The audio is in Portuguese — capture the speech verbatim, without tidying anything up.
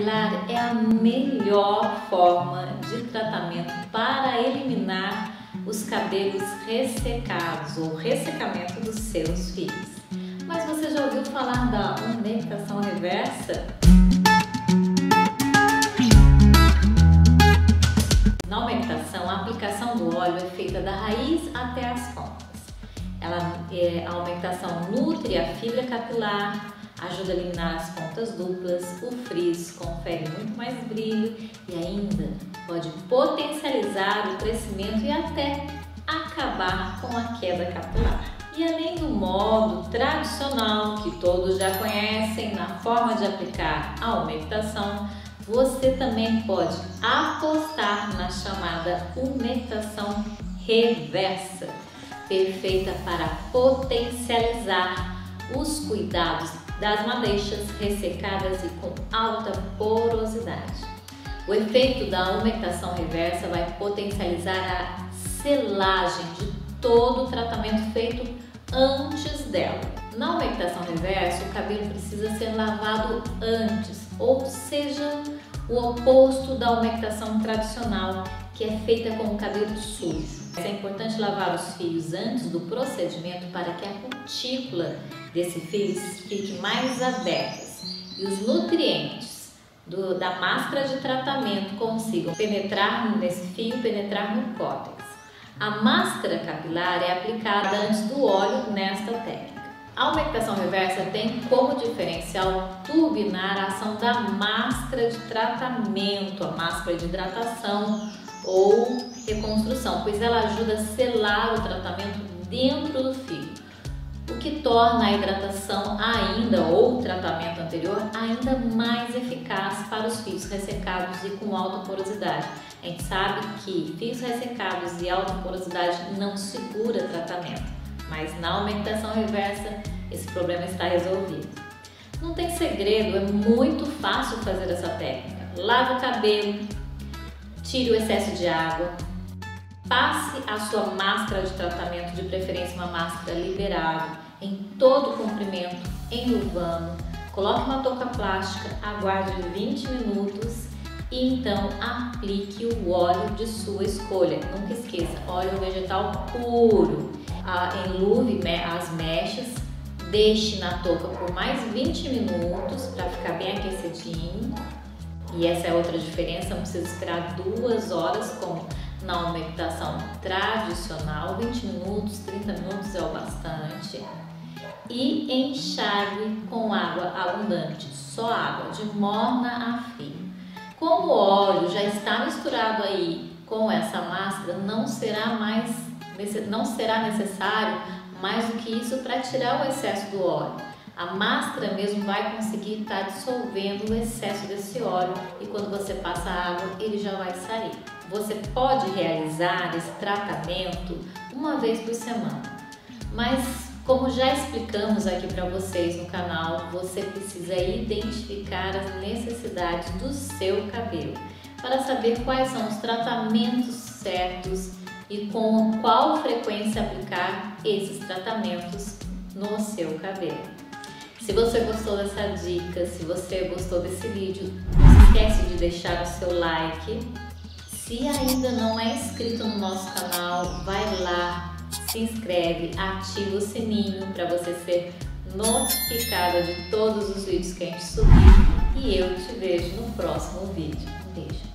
capilar é a melhor forma de tratamento para eliminar os cabelos ressecados ou ressecamento dos seus fios. Mas você já ouviu falar da umectação reversa? Na umectação, a aplicação do óleo é feita da raiz até as pontas. Ela, é, a umectação nutre a fibra capilar, ajuda a eliminar as pontas duplas, o frizz confere muito mais brilho e ainda pode potencializar o crescimento e até acabar com a queda capilar. E além do modo tradicional que todos já conhecem na forma de aplicar a umectação, você também pode apostar na chamada umectação reversa, perfeita para potencializar os cuidados das madeixas ressecadas e com alta porosidade. O efeito da umectação reversa vai potencializar a selagem de todo o tratamento feito antes dela. Na umectação reversa, o cabelo precisa ser lavado antes, ou seja, o oposto da umectação tradicional, que é feita com o cabelo sujo. É importante lavar os fios antes do procedimento para que a cutícula desse fio fique mais aberta e os nutrientes do, da máscara de tratamento consigam penetrar nesse fio, penetrar no córtex. A máscara capilar é aplicada antes do óleo nesta técnica. A umectação reversa tem como diferencial turbinar a ação da máscara de tratamento, a máscara de hidratação ou reconstrução, pois ela ajuda a selar o tratamento dentro do fio, o que torna a hidratação ainda, ou o tratamento anterior, ainda mais eficaz para os fios ressecados e com alta porosidade. A gente sabe que fios ressecados e alta porosidade não segura tratamento, mas na umectação reversa esse problema está resolvido. Não tem segredo, é muito fácil fazer essa técnica. Lave o cabelo, tire o excesso de água, passe a sua máscara de tratamento, de preferência uma máscara liberada, em todo o comprimento, enluvando, coloque uma touca plástica, aguarde vinte minutos e então aplique o óleo de sua escolha. Nunca esqueça, óleo vegetal puro. Enluve as mechas, deixe na touca por mais vinte minutos para ficar bem aquecidinho. E essa é outra diferença, não precisa esperar duas horas como na umectação tradicional. vinte minutos, trinta minutos é o bastante. E enxague com água abundante, só água de morna a fria. Como o óleo já está misturado aí com essa máscara, não será mais Não será necessário mais do que isso para tirar o excesso do óleo. A máscara mesmo vai conseguir estar dissolvendo o excesso desse óleo e quando você passa a água ele já vai sair. Você pode realizar esse tratamento uma vez por semana, mas como já explicamos aqui para vocês no canal, você precisa identificar as necessidades do seu cabelo para saber quais são os tratamentos certos e com qual frequência aplicar esses tratamentos no seu cabelo. Se você gostou dessa dica, se você gostou desse vídeo, não esquece de deixar o seu like. Se ainda não é inscrito no nosso canal, vai lá, se inscreve, ativa o sininho para você ser notificada de todos os vídeos que a gente subir. E eu te vejo no próximo vídeo. Um beijo.